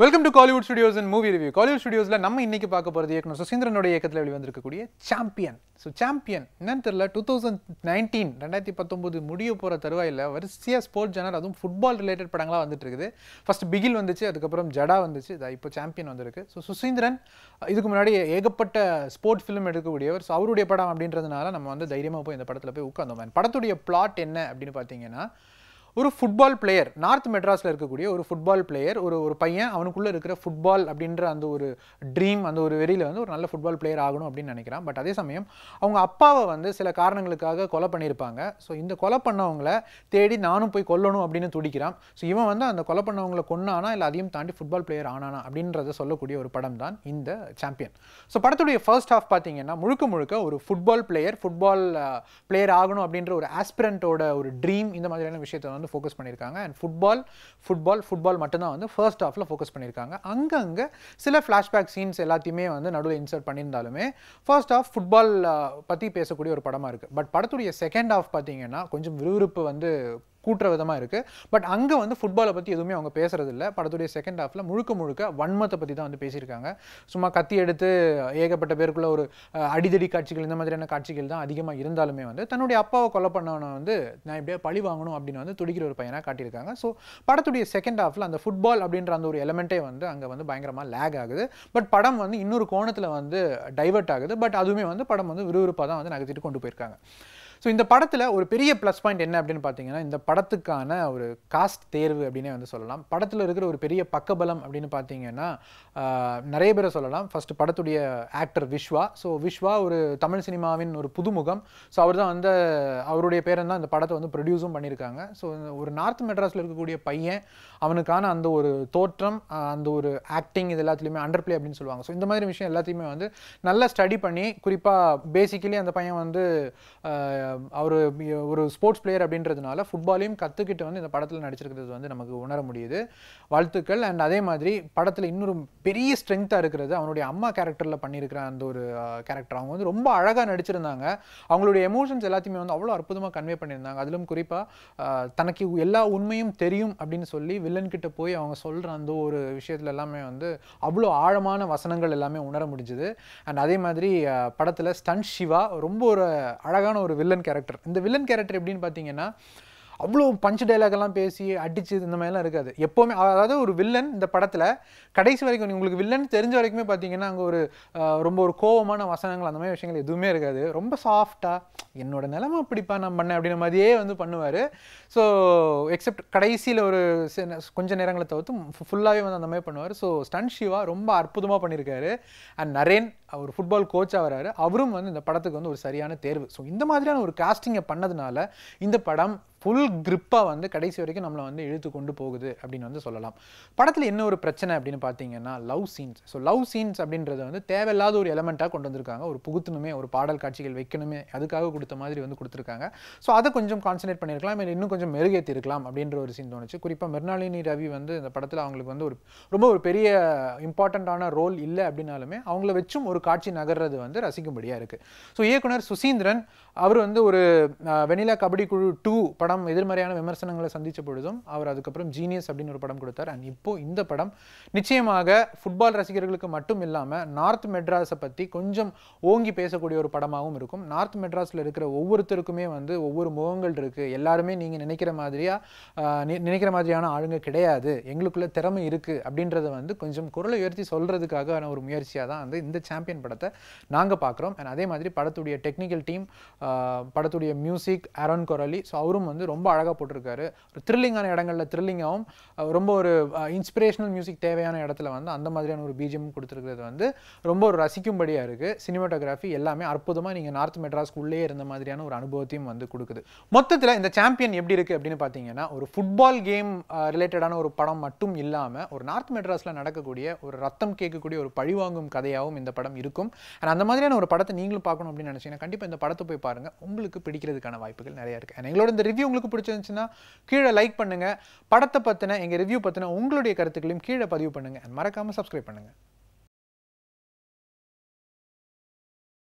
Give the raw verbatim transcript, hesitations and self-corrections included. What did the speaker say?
Welcome to Kollywood Studios and Movie Review. Kollywood Studios la namma innikku paaka poradhu yekno Suseenthiran oda yekathila veli vandirukkudiya Champion. So Champion enna therilla twenty nineteen twenty nineteen mudiya pora tharuvaiyila varsiya sport genre adum football related padangala vandittirukku. First Bigil vanduchu adukapram Jada vanduchu idha ipo Champion vandirukku. So Suseenthiran idukku munadi yegapatta sport film edukkudiyavar. So avurude padam abindradhanaala namma vandu dhairiyama poi indha padathila poi ukkandom. Padathude plot enna abdinu pathingena ஒரு football player north மெட்ராஸில் இருக்கக்கூடிய ஒரு football player ஒரு ஒரு பையன் அவனுக்குள்ளே இருக்கிற football அப்படின்ற அந்த ஒரு ட்ரீம் அந்த ஒரு வெறியில் வந்து ஒரு நல்ல ஃபுட்பால் பிளேயர் ஆகணும் அப்படின்னு நினைக்கிறான். பட் அதே சமயம் அவங்க அப்பாவை வந்து சில காரணங்களுக்காக கொலை பண்ணியிருப்பாங்க. ஸோ இந்த கொலை பண்ணவங்களை தேடி நானும் போய் கொல்லணும் அப்படின்னு துடிக்கிறான். ஸோ இவன் வந்து அந்த கொலை பண்ணவங்களை கொன்னானா இல்லை அதையும் தாண்டி ஃபுட்பால் பிளேயர் ஆனானா அப்படின்றத சொல்லக்கூடிய ஒரு படம் தான் இந்த சாம்பியன். ஸோ படத்துடைய ஃபர்ஸ்ட் ஹாஃப் பார்த்தீங்கன்னா முழுக்க முழுக்க ஒரு ஃபுட்பால் பிளேயர் ஃபுட்பால் பிளேயர் ஆகணும் அப்படின்ற ஒரு ஆஸ்பிரண்டோட ஒரு ட்ரீம் இந்த மாதிரியான விஷயத்தை வந்து ஃபோக்கஸ் பண்ணியிருக்காங்க. அண்ட் ஃபுட்பால் ஃபுட்பால் ஃபுட்பால் மட்டும்தான் வந்து ஃபர்ஸ்ட் ஹாஃபில் ஃபோக்கஸ் பண்ணியிருக்காங்க. அங்கங்கே சில ஃப்ளாஷ்பேக் சீன்ஸ் எல்லாத்தையுமே வந்து நடுவில் இன்சர்ட் பண்ணியிருந்தாலுமே ஃபர்ஸ்ட் ஹாஃப் ஃபுட்பால் பற்றி பேசக்கூடிய ஒரு படமாக இருக்குது. பட் படத்துடைய செகண்ட் ஹாஃப் பார்த்தீங்கன்னா கொஞ்சம் விறுவிறுப்பு வந்து கூட்டுற விதமாக இருக்குது. பட் அங்கே வந்து ஃபுட்பாலை பற்றி எதுவுமே அவங்க பேசுகிறதில்ல. படத்துடைய செகண்ட் ஹாஃபில் முழுக்க முழுக்க வன்மத்தை பற்றி தான் வந்து பேசியிருக்காங்க. சும்மா கத்தி எடுத்து ஏகப்பட்ட பேருக்குள்ள ஒரு அடிதடி காட்சிகள் இந்த மாதிரியான காட்சிகள் தான் அதிகமாக இருந்தாலுமே வந்து தன்னுடைய அப்பாவை கொலை பண்ணவனை வந்து நான் இப்படியே பழி வாங்கணும் அப்படின்னு வந்து துடிக்கிற ஒரு பையனாக காட்டியிருக்காங்க. ஸோ படத்துடைய செகண்ட் ஹாஃபில் அந்த ஃபுட்பால் அப்படின்ற அந்த ஒரு எலமெண்ட்டே வந்து அங்கே வந்து பயங்கரமாக லேக் ஆகுது. பட் படம் வந்து இன்னொரு கோணத்தில் வந்து டைவெர்ட் ஆகுது. பட் அதுவுமே வந்து படம் வந்து விறுவிறுப்பாக தான் வந்து நகர்த்திட்டு கொண்டு போயிருக்காங்க. ஸோ இந்த படத்தில் ஒரு பெரிய ப்ளஸ் பாயிண்ட் என்ன அப்படின்னு பார்த்தீங்கன்னா இந்த படத்துக்கான ஒரு காஸ்ட் தேர்வு அப்படின்னே வந்து சொல்லலாம். படத்தில் இருக்கிற ஒரு பெரிய பக்கபலம் அப்படின்னு பார்த்தீங்கன்னா நிறைய பேரை சொல்லலாம். ஃபஸ்ட்டு படத்துடைய ஆக்டர் விஸ்வா. ஸோ விஸ்வா ஒரு தமிழ் சினிமாவின் ஒரு புதுமுகம். ஸோ அவர் தான் வந்து அவருடைய பேரன் தான் இந்த படத்தை வந்து ப்ரொடியூஸும் பண்ணியிருக்காங்க. ஸோ ஒரு நார்த் மெட்ராஸில் இருக்கக்கூடிய பையன் அவனுக்கான அந்த ஒரு தோற்றம் அந்த ஒரு ஆக்டிங் இது எல்லாத்துலேயுமே அண்டர் பிளே அப்படின்னு சொல்லுவாங்க. ஸோ இந்த மாதிரி விஷயம் எல்லாத்தையுமே வந்து நல்லா ஸ்டடி பண்ணி குறிப்பாக பேசிக்கலி அந்த பையன் வந்து அவர் ஒரு ஸ்போர்ட்ஸ் பிளேயர் அப்படின்றதுனால ஃபுட்பாலையும் கற்றுக்கிட்டு வந்து இந்த படத்தில் நடிச்சிருக்கிறது வந்து நமக்கு உணர முடியுது. வாழ்த்துக்கள். அண்ட் அதே மாதிரி படத்தில் இன்னொரு பெரிய ஸ்ட்ரென்த்தாக இருக்கிறது அவனுடைய அம்மா கேரக்டரில் பண்ணியிருக்கிற அந்த ஒரு கேரக்டர். அவங்க வந்து ரொம்ப அழகாக நடிச்சிருந்தாங்க. அவங்களுடைய எமோஷன்ஸ் எல்லாத்தையுமே வந்து அவ்வளோ அற்புதமாக கன்வே பண்ணியிருந்தாங்க. அதிலும் குறிப்பாக தனக்கு எல்லா உண்மையும் தெரியும் அப்படின்னு சொல்லி வில்லன்கிட்ட போய் அவங்க சொல்கிற அந்த ஒரு விஷயத்துல எல்லாமே வந்து அவ்வளோ ஆழமான வசனங்கள் எல்லாமே உணர முடிஞ்சுது. அண்ட் அதே மாதிரி படத்தில் ஸ்டன் சிவா ரொம்ப ஒரு அழகான ஒரு வில்லன் கேரக்டர். இந்த வில்லன் கேரக்டர் எப்படின்னு பார்த்தீங்கன்னா அவ்வளோ பஞ்ச் டைலாக்லாம் பேசி அடிச்சு இந்த மாதிரிலாம் இருக்காது. எப்போவுமே அதாவது ஒரு வில்லன் இந்த படத்தில் கடைசி வரைக்கும் உங்களுக்கு வில்லன் தெரிஞ்ச வரைக்குமே பார்த்தீங்கன்னா அங்கே ஒரு ரொம்ப ஒரு கோபமான வசனங்கள் அந்த மாதிரி விஷயங்கள் எதுவுமே இருக்காது. ரொம்ப சாஃப்டாக என்னோட நிலமை அப்படிப்பா நான் பண்ணேன் அப்படின்ற மாதிரியே வந்து பண்ணுவார். ஸோ எக்ஸப்ட் கடைசியில் ஒரு கொஞ்சம் நேரங்களை தவிர்த்து ஃபுல்லாகவே வந்து அந்த மாதிரி பண்ணுவார். ஸோ ஸ்டன் சிவா ரொம்ப அற்புதமாக பண்ணியிருக்காரு. அண்ட் நரேன் ஒரு ஃபுட்பால் கோச்சாக வராரு. அவரும் வந்து இந்த படத்துக்கு வந்து ஒரு சரியான தேர்வு. ஸோ இந்த மாதிரியான ஒரு காஸ்டிங்கை பண்ணதுனால இந்த படம் ஃபுல் கிரிப்பாக வந்து கடைசி வரைக்கும் நம்மளை வந்து இழுத்து கொண்டு போகுது அப்படின்னு வந்து சொல்லலாம். படத்தில் என்ன ஒரு பிரச்சனை அப்படின்னு பார்த்தீங்கன்னா love scenes. So love scenes அப்படின்றத வந்து தேவையில்லாத ஒரு எலமெண்ட்டாக கொண்டு வந்திருக்காங்க. ஒரு புகுத்தணுமே ஒரு பாடல் காட்சிகள் வைக்கணுமே அதுக்காக கொடுத்த மாதிரி வந்து கொடுத்துருக்காங்க. ஸோ அதை கொஞ்சம் கான்சன்ட்ரேட் பண்ணியிருக்கலாம். இன்னும் கொஞ்சம் மெருகேற்றிருக்கலாம் அப்படின்ற ஒரு சீன் தோணுச்சு. குறிப்பாக மிருணாளினி ரவி வந்து இந்த படத்தில் அவங்களுக்கு வந்து ஒரு ரொம்ப ஒரு பெரிய இம்பார்ட்டண்ட்டான ரோல் இல்லை அப்படின்னாலுமே அவங்கள வச்சும் ஒரு காட்சி நகர்றது வந்து ரசிக்கும்படியாக இருக்குது. ஸோ இயக்குனர் சுசீந்திரன் அவர் வந்து ஒரு வெனிலா கபடி குழு டூ படம் எதிர்மறையான விமர்சனங்களை சந்தித்த பொழுதும் அவர் அதுக்கப்புறம் ஜீனியஸ் அப்படின்னு ஒரு படம் கொடுத்தார். அண்ட் இப்போது இந்த படம் நிச்சயமாக ஃபுட்பால் ரசிகர்களுக்கு மட்டும் இல்லாமல் நார்த் மெட்ராஸை பற்றி கொஞ்சம் ஓங்கி பேசக்கூடிய ஒரு படமாகவும் இருக்கும். நார்த் மெட்ராஸில் இருக்கிற ஒவ்வொருத்தருக்குமே வந்து ஒவ்வொரு முகங்கள் இருக்குது. எல்லாருமே நீங்கள் நினைக்கிற மாதிரியாக நினைக்கிற மாதிரியான ஆளுங்க கிடையாது. எங்களுக்குள்ள திறமை இருக்குது அப்படின்றத வந்து கொஞ்சம் குரலை உயர்த்தி சொல்கிறதுக்காக ஒரு முயற்சியாக தான் வந்து இந்த சாம்பியன் படத்தை நாங்கள் பார்க்குறோம். அண்ட் அதே மாதிரி படத்துடைய டெக்னிக்கல் டீம் படத்துடைய மியூசிக் ஆரோன் கொரலி. ஸோ அவரும் வந்து ரொம்ப அழகாக போட்டிருக்காரு. ஒரு த்ரில்லிங்கான இடங்களில் த்ரில்லிங்காகவும் ரொம்ப ஒரு இன்ஸ்பிரேஷனல் மியூசிக் தேவையான இடத்துல வந்து அந்த மாதிரியான ஒரு பிஜிஎம் கொடுத்துருக்கிறது வந்து ரொம்ப ஒரு ரசிக்கும்படியாக இருக்குது. சினிமாட்டோகிராஃபி எல்லாமே அற்புதமாக நீங்கள் நார்த் மெட்ராஸ்க்குள்ளே இருந்த மாதிரியான ஒரு அனுபவத்தையும் வந்து கொடுக்குது. மொத்தத்தில் இந்த சாம்பியன் எப்படி இருக்குது அப்படின்னு பார்த்தீங்கன்னா ஒரு ஃபுட்பால் கேம் ரிலேட்டடான ஒரு படம் மட்டும் இல்லாமல் ஒரு நார்த் மெட்ராஸில் நடக்கக்கூடிய ஒரு ரத்தம் கேட்கக்கூடிய ஒரு பழிவாங்கும் கதையாகவும் இந்த படம் இருக்கும். அண்ட் அந்த மாதிரியான ஒரு படத்தை நீங்களும் பார்க்கணும் அப்படின்னு நினச்சிங்கன்னா கண்டிப்பாக இந்த படத்தை போய் பாருங்கள். உங்களுக்கு பிடிக்கிறதுக்கான வாய்ப்புகள் நிறையா இருக்குது. அண்ட் எங்களோட இந்த ரிவ்யூ உங்களுக்கு பிடிச்சிருந்துச்சுன்னா கீழே லைக் பண்ணுங்கள். படத்தை பற்றின எங்கள் ரிவ்யூ பற்றின உங்களுடைய கருத்துக்களையும் கீழே பதிவு பண்ணுங்கள். அண்ட் மறக்காமல் சப்ஸ்கிரைப் பண்ணுங்கள்.